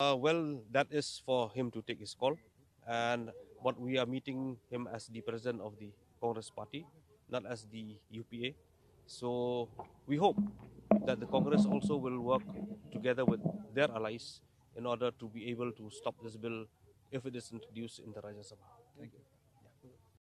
Well, that is for him to take his call, and but we are meeting him as the president of the Congress party, not as the UPA. So we hope that the Congress also will work together with their allies in order to be able to stop this bill if it is introduced in the Rajya Sabha. Thank you.